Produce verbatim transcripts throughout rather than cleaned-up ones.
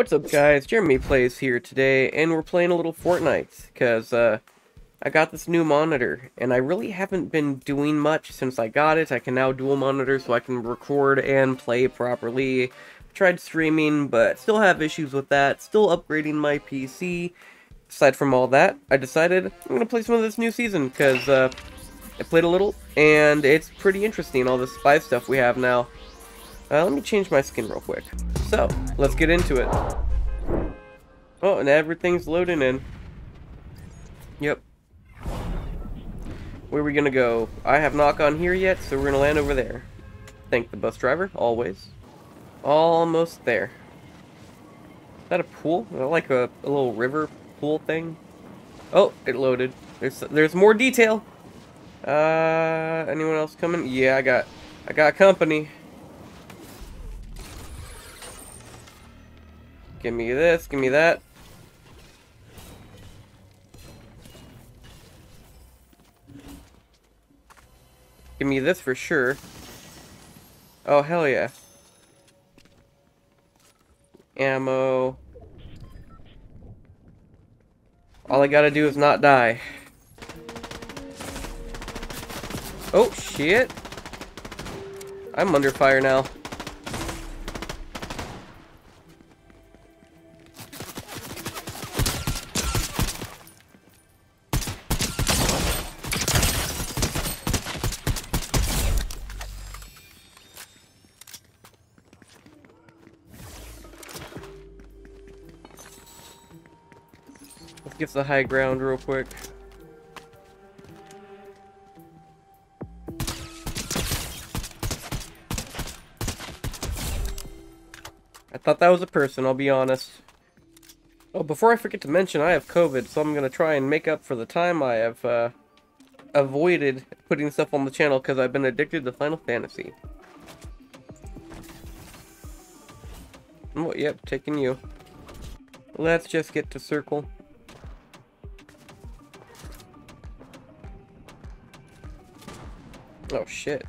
What's up, guys? JeremyPlays here today, and we're playing a little Fortnite, because uh, I got this new monitor, and I really haven't been doing much since I got it. I can now dual monitor so I can record and play properly. I tried streaming, but still have issues with that. Still upgrading my P C. Aside from all that, I decided I'm going to play some of this new season, because uh, I played a little, and it's pretty interesting, all this spy stuff we have now. Uh, let me change my skin real quick. So, let's get into it. Oh, and everything's loading in. Yep. Where are we gonna go? I have not gone here yet, so we're gonna land over there. Thank the bus driver, always. Almost there. Is that a pool? Is that like a, a little river pool thing? Oh, it loaded. There's there's more detail. Uh, anyone else coming? Yeah, I got I got company. Give me this, give me that. Give me this for sure. Oh, hell yeah. Ammo. All I gotta do is not die. Oh, shit. I'm under fire now. Gets the high ground real quick. I thought that was a person, I'll be honest. Oh, before I forget to mention, I have COVID, so I'm gonna try and make up for the time I have uh, avoided putting stuff on the channel because I've been addicted to Final Fantasy. Oh, yep, taking you. Let's just get to circle. Oh shit,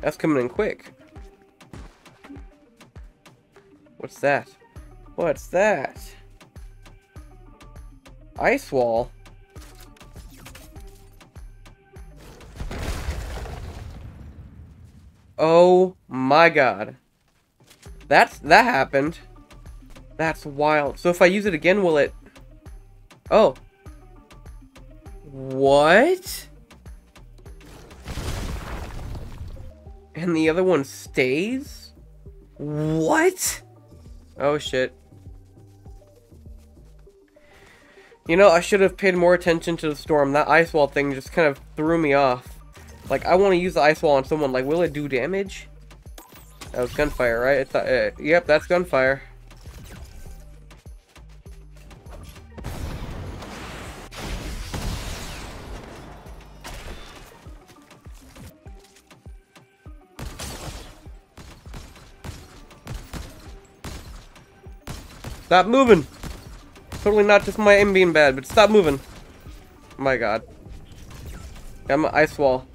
that's coming in quick. What's that? What's that? Ice wall? Oh my god. That's, that happened. That's wild. So if I use it again, will it... Oh. What? And the other one stays? What? Oh shit. You know, I should have paid more attention to the storm. That ice wall thing just kind of threw me off. Like, I want to use the ice wall on someone. Like, will it do damage? That was gunfire, right? It's, uh, uh, yep, that's gunfire. Stop moving! Totally not just my aim being bad, but stop moving. My god. Got my ice wall.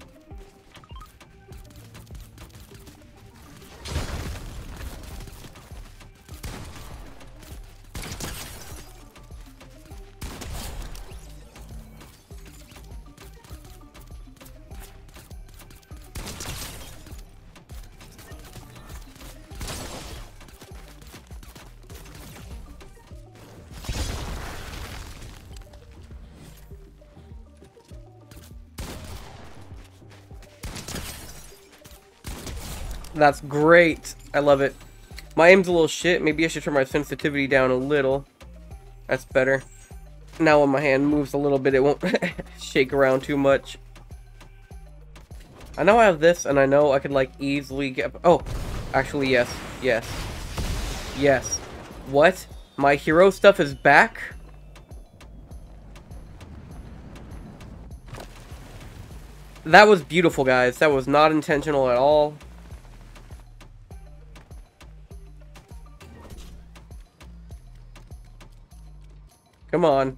That's great. I love it. My aim's a little shit. Maybe I should turn my sensitivity down a little. That's better. Now when my hand moves a little bit, it won't shake around too much. I know I have this, and I know I could, like, easily get... Oh! Actually, yes. Yes. Yes. What? My hero stuff is back? That was beautiful, guys. That was not intentional at all. Come on.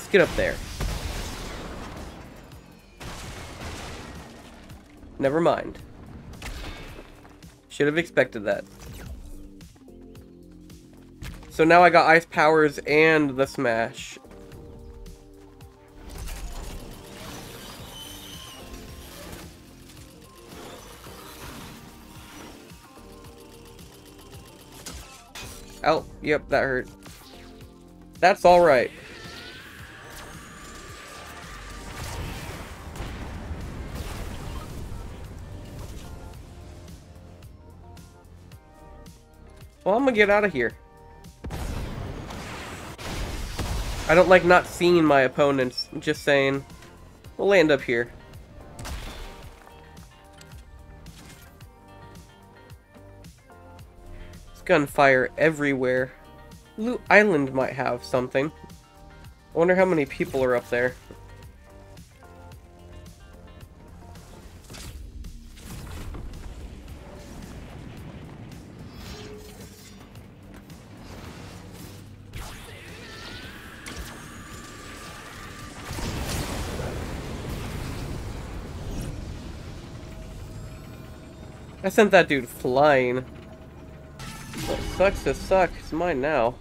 Let's get up there. Never mind. Should have expected that. So now I got ice powers and the smash. Ow, yep, that hurt. That's alright. Well, I'm gonna get out of here. I don't like not seeing my opponents. I'm just saying. We'll land up here. It's gunfire everywhere. Blue Island might have something. I wonder how many people are up there. I sent that dude flying. Well, sucks to suck. It's mine now.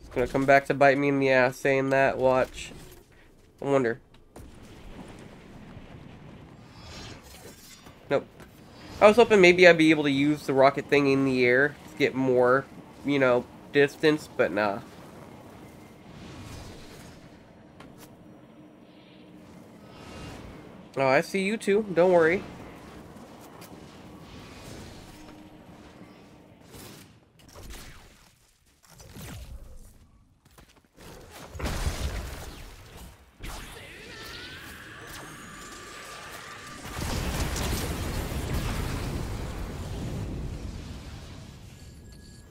It's gonna come back to bite me in the ass saying that. Watch. I wonder. Nope. I was hoping maybe I'd be able to use the rocket thing in the air to get more, you know, distance, but nah. Oh, I see you too. Don't worry.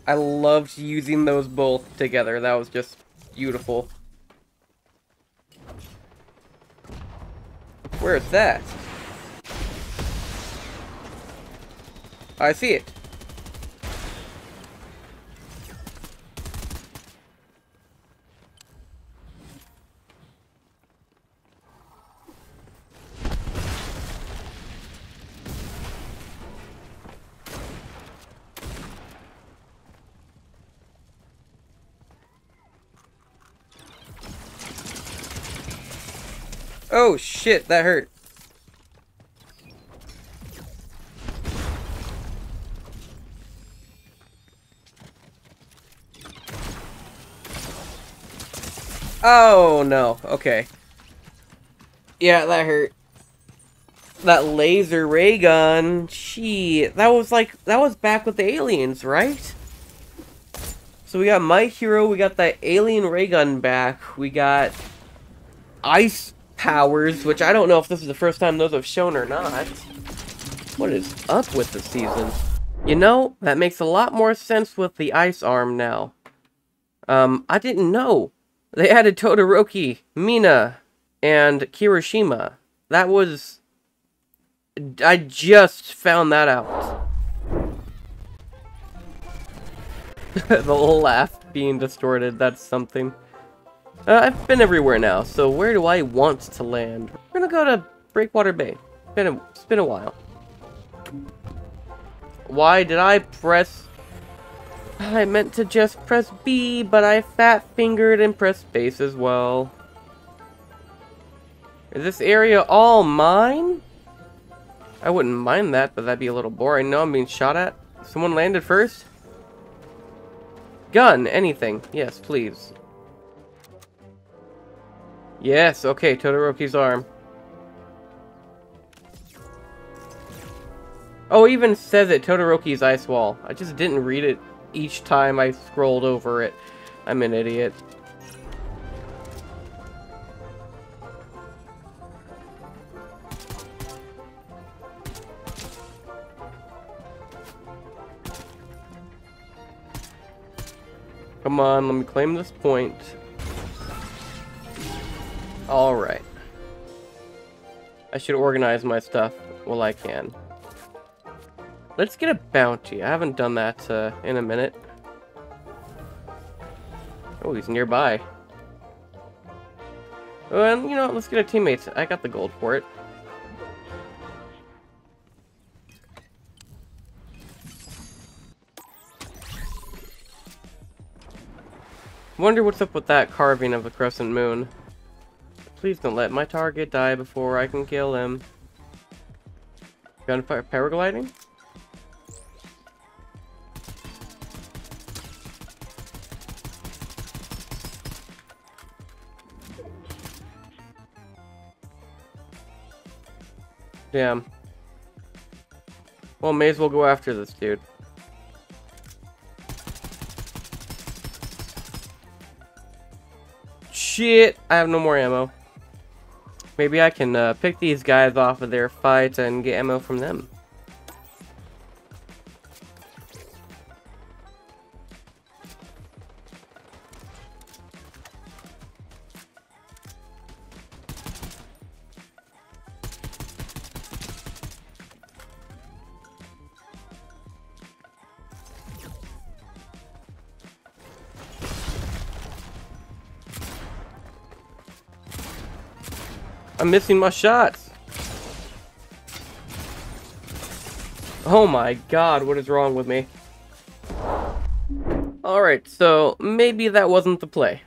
I loved using those both together. That was just beautiful. Where is that? I see it. Oh shit, that hurt. Oh no, okay. Yeah, that hurt. That laser ray gun, shit, that was like, that was back with the aliens, right? So we got My Hero, we got that alien ray gun back, we got ice powers, which I don't know if this is the first time those have shown or not. What is up with the season? You know, that makes a lot more sense with the ice arm now. Um, I didn't know. They added Todoroki, Mina, and Kirishima. That was... I just found that out. The laugh being distorted, that's something. Uh, I've been everywhere now, so where do I want to land? We're gonna go to Breakwater Bay. It's been a, it's been a while. Why did I press... I meant to just press B, but I fat-fingered and pressed space as well. Is this area all mine? I wouldn't mind that, but that'd be a little boring. No, I'm being shot at. Someone landed first? Gun, anything. Yes, please. Yes, okay, Todoroki's arm. Oh, it even says it, Todoroki's ice wall. I just didn't read it each time I scrolled over it. I'm an idiot. Come on, let me claim this point. Alright. I should organize my stuff while I can. Let's get a bounty. I haven't done that uh, in a minute. Oh, he's nearby. And, you know, let's get our teammates. I got the gold for it. Wonder what's up with that carving of the crescent moon. Please don't let my target die before I can kill him. Gunfire paragliding? Damn. Well, may as well go after this dude. Shit! I have no more ammo. Maybe I can uh, pick these guys off of their fights and get ammo from them. I'm missing my shots. Oh my god, what is wrong with me? Alright, so maybe that wasn't the play.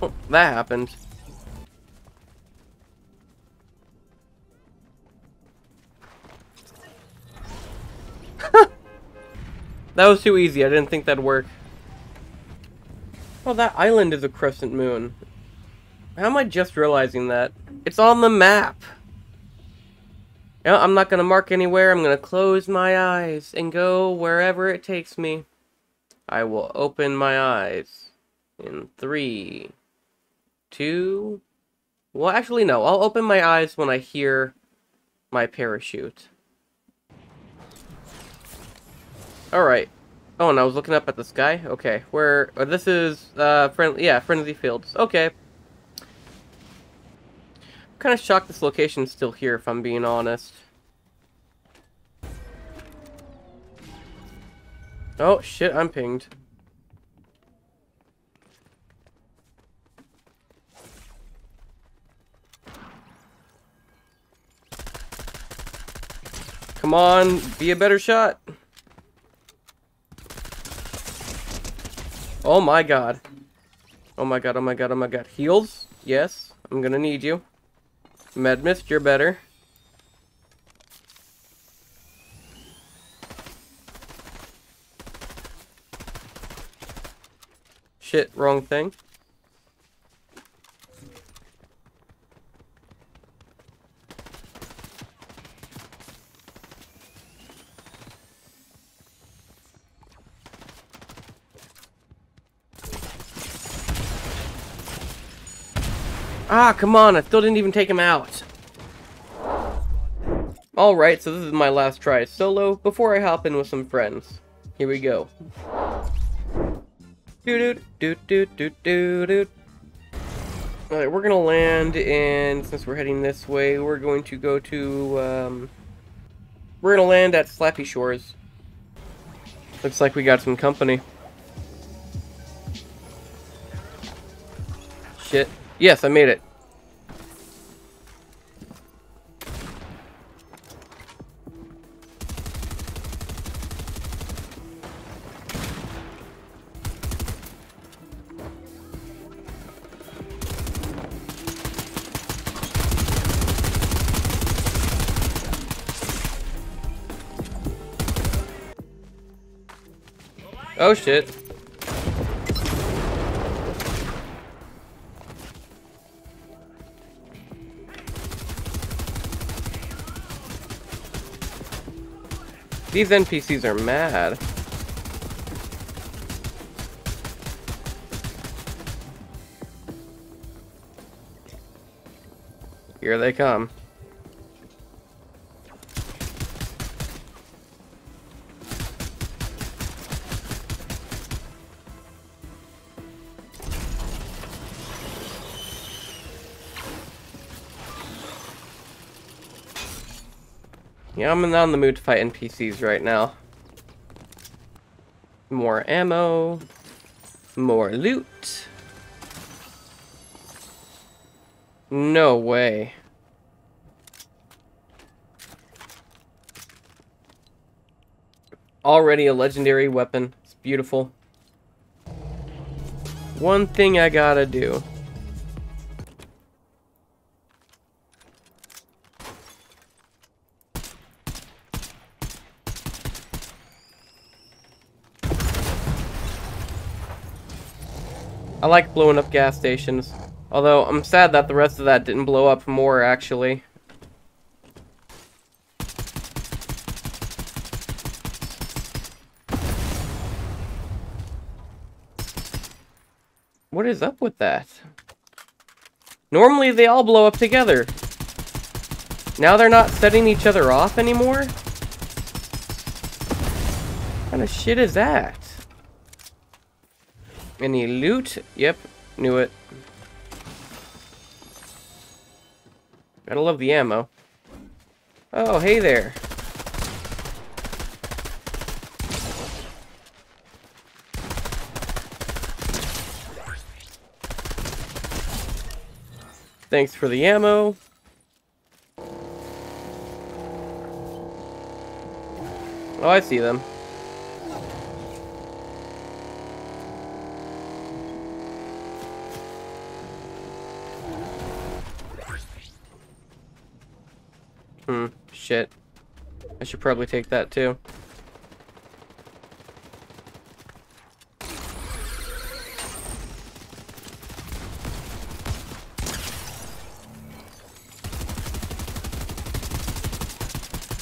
Oh, that happened. That was too easy. I didn't think that'd work. Well, that island is a crescent moon. How am I just realizing that? It's on the map. You know, I'm not going to mark anywhere. I'm going to close my eyes and go wherever it takes me. I will open my eyes in three, two... Well, actually, no. I'll open my eyes when I hear my parachute. Alright. Oh, and I was looking up at the sky? Okay, where... Oh, this is, uh, friend, yeah, Frenzy Fields. Okay. I'm kind of shocked this location's still here, if I'm being honest. Oh, shit, I'm pinged. Come on, be a better shot. Oh my god. Oh my god, oh my god, oh my god. Heals? Yes. I'm gonna need you. Med Mist, you're better. Shit, wrong thing. Ah, come on, I still didn't even take him out. Alright, so this is my last try solo before I hop in with some friends. Here we go. Doot doot doot doot doot doot. Alright, we're gonna land, and since we're heading this way, we're going to go to, um... we're gonna land at Slappy Shores. Looks like we got some company. Shit. Yes, I made it. Oh, shit. These N P Cs are mad. Here they come. Yeah, I'm not in the mood to fight N P Cs right now. More ammo. More loot. No way. Already a legendary weapon. It's beautiful. One thing I gotta do. I like blowing up gas stations. Although, I'm sad that the rest of that didn't blow up more, actually. What is up with that? Normally, they all blow up together. Now they're not setting each other off anymore? What kind of shit is that? Any loot? Yep, knew it. Gotta love the ammo. Oh, hey there. Thanks for the ammo. Oh, I see them. Hmm, shit. I should probably take that too.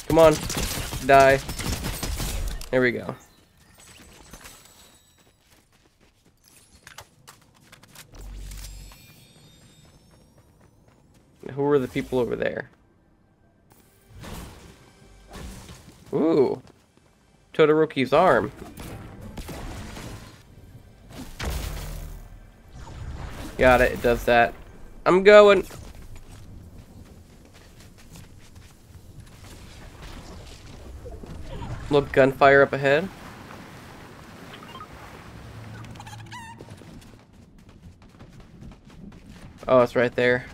Come on, die. There we go. Who were the people over there? Ooh, Todoroki's arm. Got it, it does that. I'm going. Look, gunfire up ahead. Oh, it's right there.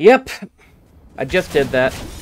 Yep, I just did that.